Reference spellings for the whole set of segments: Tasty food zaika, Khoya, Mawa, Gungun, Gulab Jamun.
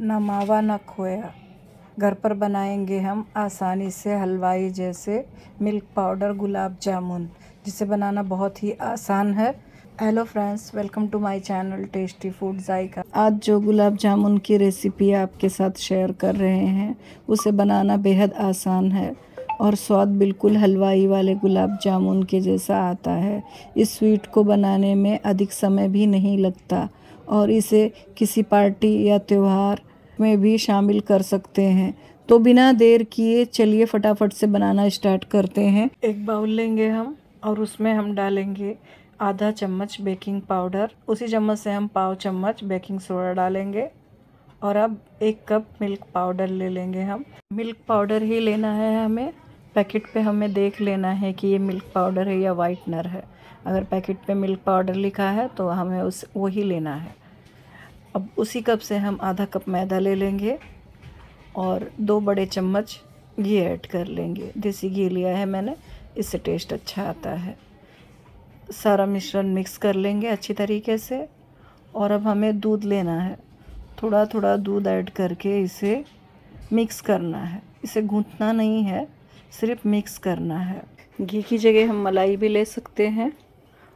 ना मावा ना खोया। घर पर बनाएंगे हम आसानी से हलवाई जैसे मिल्क पाउडर गुलाब जामुन, जिसे बनाना बहुत ही आसान है। Hello friends, welcome to my channel tasty food जायका। आज जो गुलाब जामुन की रेसिपी आपके साथ शेयर कर रहे हैं उसे बनाना बेहद आसान है और स्वाद बिल्कुल हलवाई वाले गुलाब जामुन के जैसा आता है। इस स्वीट को बनाने में अधिक समय भी नहीं लगता और इसे किसी पार्टी या त्यौहार में भी शामिल कर सकते हैं। तो बिना देर किए चलिए फटाफट से बनाना स्टार्ट करते हैं। एक बाउल लेंगे हम और उसमें हम डालेंगे आधा चम्मच बेकिंग पाउडर, उसी चम्मच से हम पाव चम्मच बेकिंग सोडा डालेंगे और अब एक कप मिल्क पाउडर ले लेंगे हम। मिल्क पाउडर ही लेना है हमें, पैकेट पे हमें देख लेना है कि ये मिल्क पाउडर है या वाइटनर है। अगर पैकेट पे मिल्क पाउडर लिखा है तो हमें उस वही लेना है। अब उसी कप से हम आधा कप मैदा ले लेंगे और 2 बड़े चम्मच घी ऐड कर लेंगे। देसी घी लिया है मैंने, इससे टेस्ट अच्छा आता है। सारा मिश्रण मिक्स कर लेंगे अच्छी तरीके से और अब हमें दूध लेना है। थोड़ा थोड़ा दूध ऐड करके इसे मिक्स करना है। इसे गूंथना नहीं है, सिर्फ मिक्स करना है। घी की जगह हम मलाई भी ले सकते हैं।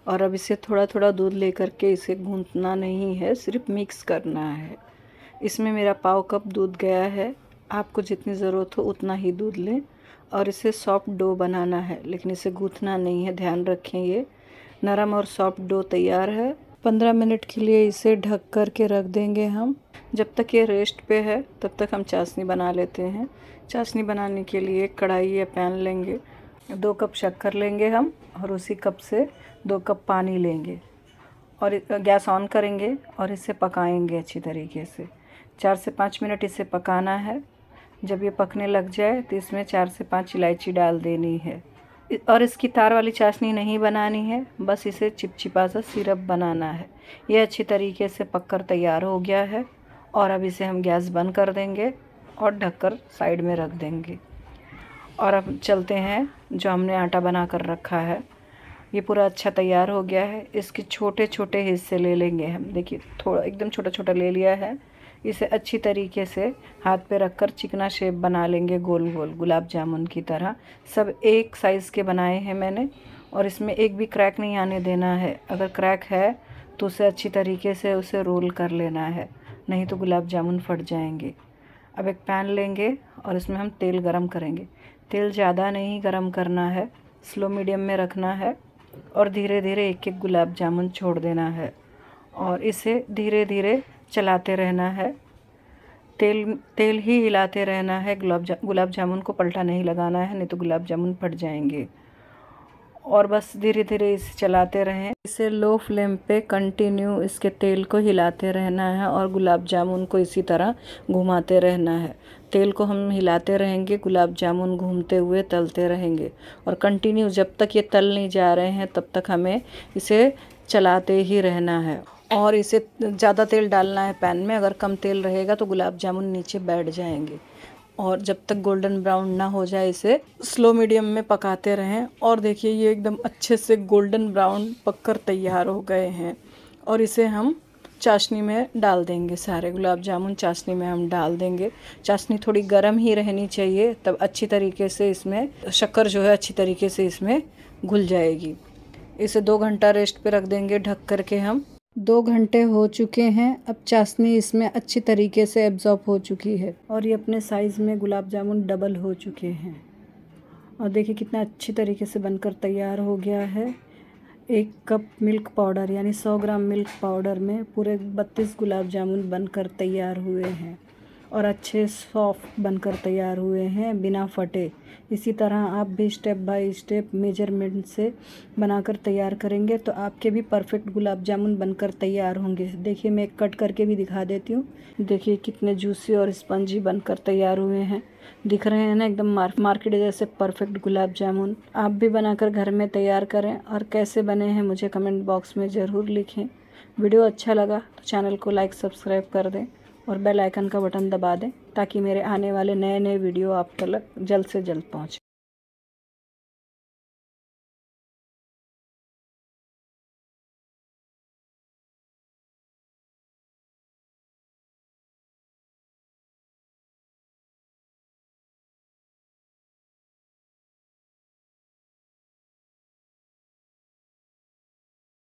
और अब इसे थोड़ा थोड़ा दूध लेकर के इसे गूंथना नहीं है, सिर्फ मिक्स करना है। इसमें मेरा पाव कप दूध गया है, आपको जितनी ज़रूरत हो उतना ही दूध लें। और इसे सॉफ्ट डो बनाना है, लेकिन इसे गूंथना नहीं है, ध्यान रखें। ये नरम और सॉफ्ट डो तैयार है। 15 मिनट के लिए इसे ढक कर के रख देंगे हम। जब तक ये रेस्ट पे है तब तक हम चाशनी बना लेते हैं। चाशनी बनाने के लिए कढ़ाई या पैन लेंगे, 2 कप शक्कर लेंगे हम और उसी कप से 2 कप पानी लेंगे और गैस ऑन करेंगे और इसे पकाएंगे अच्छी तरीके से। 4 से 5 मिनट इसे पकाना है। जब ये पकने लग जाए तो इसमें 4 से 5 इलायची डाल देनी है और इसकी तार वाली चाशनी नहीं बनानी है, बस इसे चिपचिपा सा सिरप बनाना है। ये अच्छी तरीके से पककर तैयार हो गया है और अब इसे हम गैस बंद कर देंगे और ढककर साइड में रख देंगे। और अब चलते हैं, जो हमने आटा बना कर रखा है ये पूरा अच्छा तैयार हो गया है। इसके छोटे छोटे हिस्से ले लेंगे हम। देखिए थोड़ा एकदम छोटा छोटा ले लिया है। इसे अच्छी तरीके से हाथ पे रखकर चिकना शेप बना लेंगे, गोल गोल गुलाब जामुन की तरह। सब एक साइज़ के बनाए हैं मैंने और इसमें एक भी क्रैक नहीं आने देना है। अगर क्रैक है तो उसे अच्छी तरीके से उसे रोल कर लेना है, नहीं तो गुलाब जामुन फट जाएंगे। अब एक पैन लेंगे और इसमें हम तेल गरम करेंगे। तेल ज़्यादा नहीं गरम करना है, स्लो मीडियम में रखना है और धीरे धीरे एक एक गुलाब जामुन छोड़ देना है और इसे धीरे धीरे चलाते रहना है। तेल ही हिलाते रहना है। गुलाब जामुन को पलटा नहीं लगाना है, नहीं तो गुलाब जामुन फट जाएंगे। और बस धीरे धीरे इसे चलाते रहें। इसे लो फ्लेम पे कंटिन्यू इसके तेल को हिलाते रहना है और गुलाब जामुन को इसी तरह घुमाते रहना है। तेल को हम हिलाते रहेंगे, गुलाब जामुन घूमते हुए तलते रहेंगे और कंटिन्यू जब तक ये तल नहीं जा रहे हैं तब तक हमें इसे चलाते ही रहना है। और इसे ज़्यादा तेल डालना है पैन में। अगर कम तेल रहेगा तो गुलाब जामुन नीचे बैठ जाएंगे। और जब तक गोल्डन ब्राउन ना हो जाए इसे स्लो मीडियम में पकाते रहें। और देखिए ये एकदम अच्छे से गोल्डन ब्राउन पककर तैयार हो गए हैं और इसे हम चाशनी में डाल देंगे। सारे गुलाब जामुन चाशनी में हम डाल देंगे। चाशनी थोड़ी गर्म ही रहनी चाहिए, तब अच्छी तरीके से इसमें शक्कर जो है अच्छी तरीके से इसमें घुल जाएगी। इसे 2 घंटा रेस्ट पे रख देंगे ढक कर के हम। 2 घंटे हो चुके हैं, अब चाशनी इसमें अच्छी तरीके से एब्जॉर्ब हो चुकी है और ये अपने साइज़ में गुलाब जामुन डबल हो चुके हैं। और देखिए कितना अच्छी तरीके से बनकर तैयार हो गया है। 1 कप मिल्क पाउडर यानी 100 ग्राम मिल्क पाउडर में पूरे 32 गुलाब जामुन बनकर तैयार हुए हैं और अच्छे सॉफ्ट बनकर तैयार हुए हैं बिना फटे। इसी तरह आप भी स्टेप बाय स्टेप मेजरमेंट से बनाकर तैयार करेंगे तो आपके भी परफेक्ट गुलाब जामुन बनकर तैयार होंगे। देखिए मैं कट करके भी दिखा देती हूँ। देखिए कितने जूसी और स्पंजी बनकर तैयार हुए हैं। दिख रहे हैं ना एकदम मार्केट जैसे परफेक्ट गुलाब जामुन। आप भी बनाकर घर में तैयार करें और कैसे बने हैं मुझे कमेंट बॉक्स में ज़रूर लिखें। वीडियो अच्छा लगा तो चैनल को लाइक सब्सक्राइब कर दें और बेल आइकन का बटन दबा दें ताकि मेरे आने वाले नए वीडियो आप तक जल्द से जल्द पहुँचे।